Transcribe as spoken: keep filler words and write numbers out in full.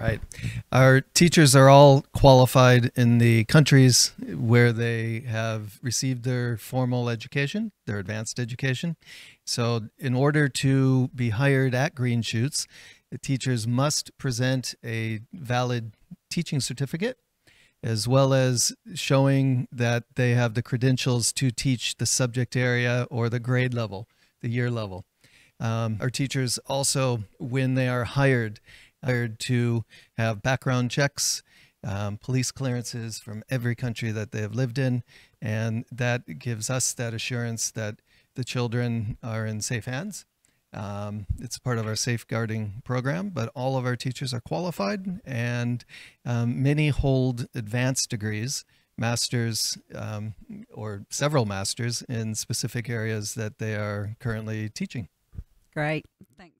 Right. Our teachers are all qualified in the countries where they have received their formal education, their advanced education. So in order to be hired at Green Shoots, the teachers must present a valid teaching certificate, as well as showing that they have the credentials to teach the subject area or the grade level, the year level. Um, our teachers also, when they are hired, hired to have background checks, um, police clearances from every country that they have lived in, and that gives us that assurance that the children are in safe hands. Um, it's part of our safeguarding program, but all of our teachers are qualified, and um, many hold advanced degrees, masters um, or several masters in specific areas that they are currently teaching. Great. Thanks.